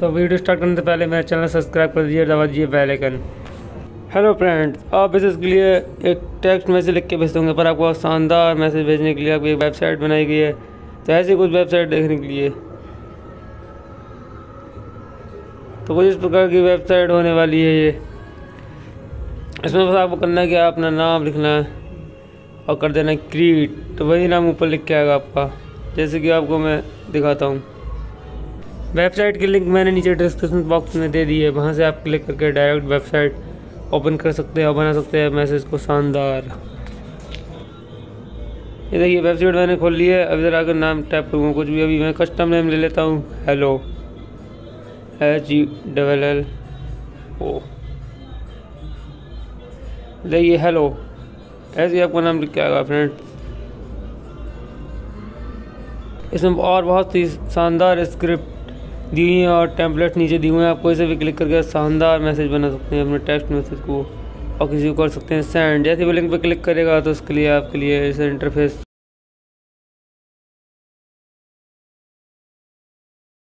तो video start करने से पहले मेरा चैनल सब्सक्राइब कर दीजिए, दबा दीजिए बेल आइकन। हेलो फ्रेंड्स, आप इसके लिए एक टेक्स्ट मैसेज लिख के भेज होंगे, पर आपको शानदार मैसेज भेजने के लिए आपकी एक वेबसाइट बनाई गई है। तो ऐसी कुछ वेबसाइट देखने के लिए, तो कुछ इस प्रकार की वेबसाइट होने वाली है ये। इसमें बस आपको करना है कि आप अपना नाम लिखना है और कर देना क्रिएट, तो वही नाम ऊपर लिख के आएगा आपका, जैसे कि आपको मैं दिखाता हूँ। वेबसाइट की लिंक मैंने नीचे डिस्क्रिप्शन बॉक्स में दे दी है, वहाँ से आप क्लिक करके डायरेक्ट वेबसाइट ओपन कर सकते हैं और बना सकते हैं मैसेज को शानदार। ये देखिए वेबसाइट मैंने खोल ली है। अब इधर आकर नाम टाइप करूँगा कुछ भी। अभी मैं कस्टम नेम ले लेता हूँ, हेलो HELLO। देखिए हेलो ऐसे आपका नाम लिख के आएगा फ्रेंड्स। इसमें और बहुत ही शानदार स्क्रिप्ट दी हुई हैं और टेम्पलेट नीचे दिए हुए हैं, आपको इसे भी क्लिक करके शानदार मैसेज बना सकते हैं अपने टेक्स्ट मैसेज को, और किसी को कर सकते हैं सेंड। जैसे वो लिंक पे क्लिक करेगा तो उसके लिए आपके लिए इस इंटरफेस